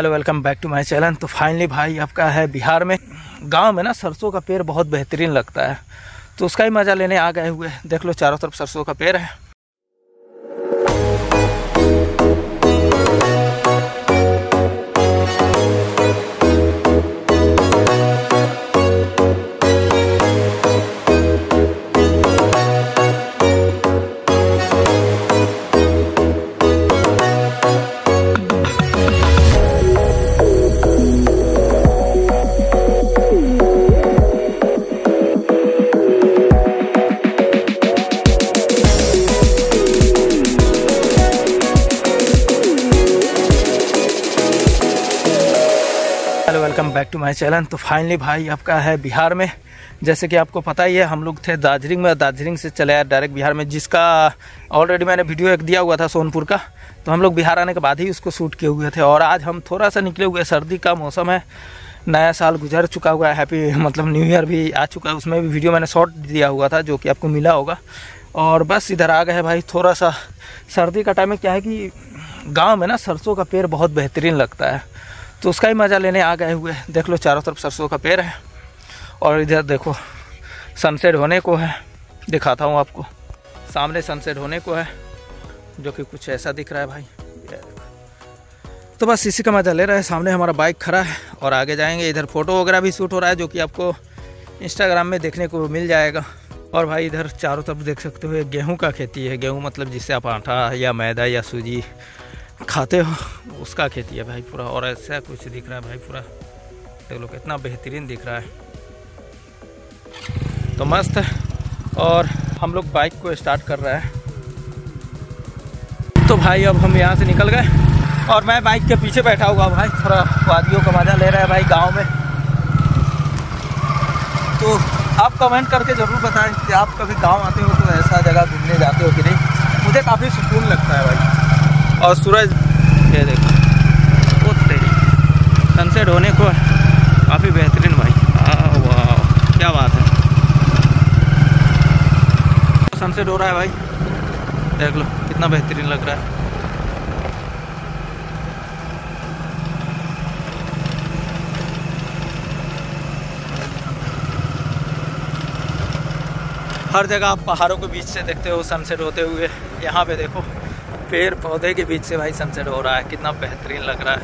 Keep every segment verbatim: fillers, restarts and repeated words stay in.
Hello welcome back to my channel. तो finally भाई आपका है बिहार में गांव में ना सरसों का पेड़ बहुत बेहतरीन लगता है, तो उसका ही मज़ा लेने आ गए हुए। देख लो चारों तरफ सरसों का पेड़ है। Welcome back to my channel. तो फाइनली भाई आपका है बिहार में। जैसे कि आपको पता ही है हम लोग थे दार्जिलिंग में, दार्जिलिंग से चले आए डायरेक्ट बिहार में, जिसका ऑलरेडी मैंने वीडियो एक दिया हुआ था सोनपुर का। तो हम लोग बिहार आने के बाद ही उसको शूट किए हुए थे। और आज हम थोड़ा सा निकले हुए, सर्दी का मौसम है, नया साल गुजर चुका हुआ है, हैप्पी मतलब न्यू ईयर भी आ चुका है, उसमें भी वीडियो मैंने शॉर्ट दिया हुआ था जो कि आपको मिला होगा। और बस इधर आ गए भाई। थोड़ा सा सर्दी का टाइम में क्या है कि गाँव में ना सरसों का पेड़ बहुत बेहतरीन लगता है, तो उसका ही मज़ा लेने आ गए हुए। देख लो चारों तरफ सरसों का पेड़ है। और इधर देखो सनसेट होने को है, दिखाता हूँ आपको, सामने सनसेट होने को है जो कि कुछ ऐसा दिख रहा है भाई। तो बस इसी का मज़ा ले रहे हैं। सामने हमारा बाइक खड़ा है और आगे जाएंगे। इधर फ़ोटो वगैरह भी शूट हो रहा है जो कि आपको इंस्टाग्राम में देखने को मिल जाएगा। और भाई इधर चारों तरफ देख सकते हो गेहूँ का खेती है। गेहूँ मतलब जिससे आप आटा या मैदा या सूजी खाते हो, उसका खेती है भाई पूरा। और ऐसा कुछ दिख रहा है भाई पूरा, देख लो कितना बेहतरीन दिख रहा है, तो मस्त है। और हम लोग बाइक को स्टार्ट कर रहे हैं। तो भाई अब हम यहाँ से निकल गए और मैं बाइक के पीछे बैठा हुआ भाई, थोड़ा वादियों का मजा ले रहा है भाई गांव में। तो आप कमेंट करके ज़रूर बताएं कि आप कभी गाँव आते हो तो ऐसा जगह घूमने जाते हो कि नहीं। मुझे काफ़ी सुकून लगता है भाई। और सूरज ये देखो बहुत तेरी सनसेट होने को काफ़ी बेहतरीन भाई, वाह क्या बात है। सनसेट हो रहा है भाई, देख लो कितना बेहतरीन लग रहा है। हर जगह आप पहाड़ों के बीच से देखते हो सनसेट होते हुए, यहाँ पे देखो पेड़ पौधे के बीच से भाई सनसेट हो रहा है, कितना बेहतरीन लग रहा है।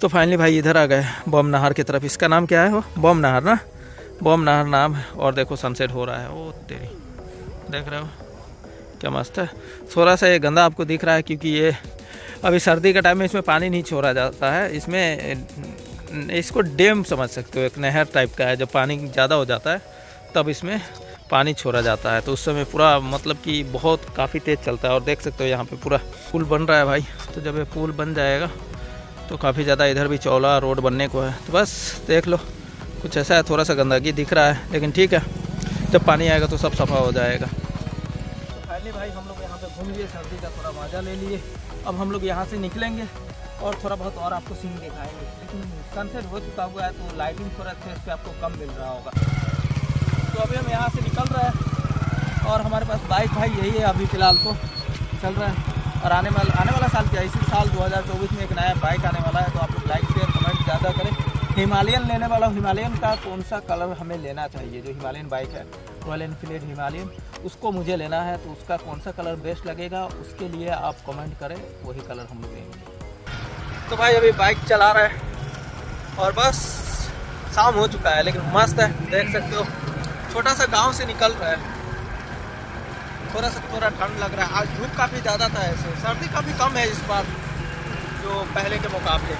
तो फाइनली भाई इधर आ गए बम नाहर की तरफ। इसका नाम क्या है वो, बम नाहर ना, बम नाहर नाम है। और देखो सनसेट हो रहा है, ओ तेरी देख रहे हो क्या मस्त है। थोड़ा सा ये गंदा आपको दिख रहा है क्योंकि ये अभी सर्दी का टाइम में इसमें पानी नहीं छोड़ा जाता है। इसमें इसको डैम समझ सकते हो, एक नहर टाइप का है। जब पानी ज़्यादा हो जाता है तब इसमें पानी छोड़ा जाता है, तो उस समय पूरा मतलब कि बहुत काफ़ी तेज़ चलता है। और देख सकते हो यहाँ पे पूरा पुल बन रहा है भाई। तो जब ये पुल बन जाएगा तो काफ़ी ज़्यादा इधर भी चौला रोड बनने को है। तो बस देख लो कुछ ऐसा है, थोड़ा सा गंदगी दिख रहा है, लेकिन ठीक है जब पानी आएगा तो सब सफा हो जाएगा। तो फाइनली भाई हम लोग यहाँ पर घूम लिए, सर्दी का थोड़ा मज़ा ले लिए। अब हम लोग यहाँ से निकलेंगे और थोड़ा बहुत और आपको सीन दिखाएंगे, लेकिन सनसेट हो चुका हुआ है तो लाइटिंग थोड़ा फेस पे आपको कम मिल रहा होगा। तो अभी हम यहाँ से निकल रहे हैं और हमारे पास बाइक भाई यही है अभी फ़िलहाल तो चल रहा है। और आने वाला आने वाला साल क्या, इसी साल दो हज़ार चौबीस में एक नया बाइक आने वाला है, तो आप लोग लाइक शेयर कमेंट ज़्यादा करें। हिमालयन लेने वाला हूँ, हिमालयन का कौन सा कलर हमें लेना चाहिए, जो हिमालयन बाइक है रॉयल एनफील्ड हिमालयन, उसको मुझे लेना है, तो उसका कौन सा कलर बेस्ट लगेगा उसके लिए आप कमेंट करें, वही कलर हम लोग लेंगे। तो भाई अभी बाइक चला रहे हैं और बस शाम हो चुका है, लेकिन मस्त है देख सकते हो। छोटा सा गांव से निकल रहा है, थोड़ा सा थोड़ा ठंड लग रहा है। आज धूप काफ़ी ज़्यादा था, ऐसे सर्दी काफ़ी कम है इस बार जो पहले के मुकाबले।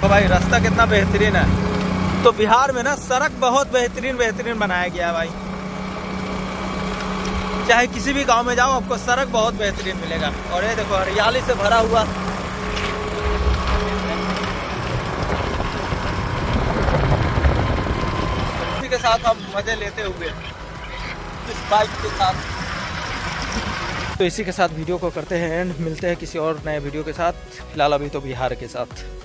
तो भाई रास्ता कितना बेहतरीन है। तो बिहार में ना सड़क बहुत बेहतरीन बेहतरीन बनाया गया है भाई, चाहे किसी भी गांव में जाओ आपको सड़क बहुत बेहतरीन मिलेगा। और ये देखो हरियाली से भरा हुआ। इसी के साथ हम मजे लेते हुए इस बाइक के साथ। तो इसी के साथ वीडियो को करते हैं एंड, मिलते हैं किसी और नए वीडियो के साथ। फिलहाल अभी तो बिहार के साथ।